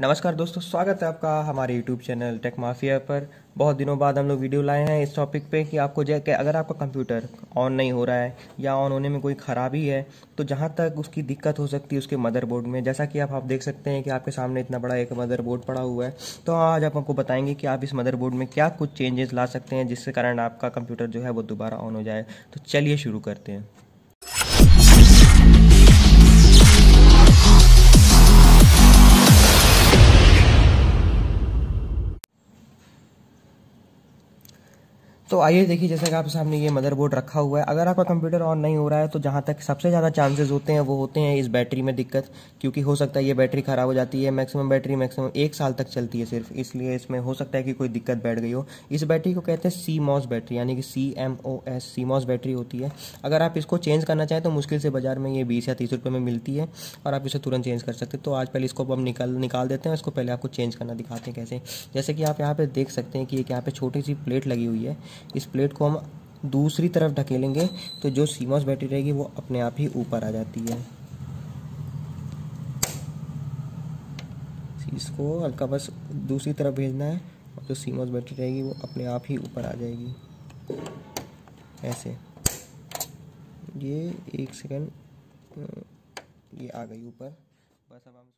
नमस्कार दोस्तों, स्वागत है आपका हमारे YouTube चैनल टेक माफिया पर। बहुत दिनों बाद हम लोग वीडियो लाए हैं इस टॉपिक पे कि आपको जैसे अगर आपका कंप्यूटर ऑन नहीं हो रहा है या ऑन होने में कोई ख़राबी है तो जहाँ तक उसकी दिक्कत हो सकती है उसके मदरबोर्ड में। जैसा कि आप देख सकते हैं कि आपके सामने इतना बड़ा एक मदरबोर्ड पड़ा हुआ है, तो आज आप आपको बताएंगे कि आप इस मदरबोर्ड में क्या कुछ चेंजेस ला सकते हैं जिसके कारण आपका कंप्यूटर जो है वो दोबारा ऑन हो जाए। तो चलिए शुरू करते हैं। तो आइए देखिए, जैसा कि आप सामने ये मदरबोर्ड रखा हुआ है, अगर आपका कंप्यूटर ऑन नहीं हो रहा है तो जहाँ तक सबसे ज़्यादा चांसेस होते हैं वो होते हैं इस बैटरी में दिक्कत, क्योंकि हो सकता है ये बैटरी ख़राब हो जाती है। मैक्सिमम बैटरी मैक्सिमम 1 साल तक चलती है सिर्फ, इसलिए इसमें हो सकता है कि कोई दिक्कत बैठ गई हो। इस बैटरी को कहते हैं CMOS बैटरी, यानी कि CMOS CMOS बैटरी होती है। अगर आप इसको चेंज करना चाहें तो मुश्किल से बाज़ार में ये 20 या 30 रुपये में मिलती है और आप इसे तुरंत चेंज कर सकते हैं। तो आज पहले इसको हम निकाल देते हैं, इसको पहले आपको चेंज करना दिखाते हैं कैसे। जैसे कि आप यहाँ पर देख सकते हैं कि एक यहाँ पर छोटी सी प्लेट लगी हुई है, इस प्लेट को हम दूसरी तरफ ढकेलेंगे तो जो CMOS बैटरी रहेगी वो अपने आप ही ऊपर आ जाती है। इसको हल्का बस दूसरी तरफ भेजना है और जो CMOS बैटरी रहेगी वो अपने आप ही ऊपर आ जाएगी। ऐसे ये 1 सेकंड ये आ गई ऊपर, बस अब हम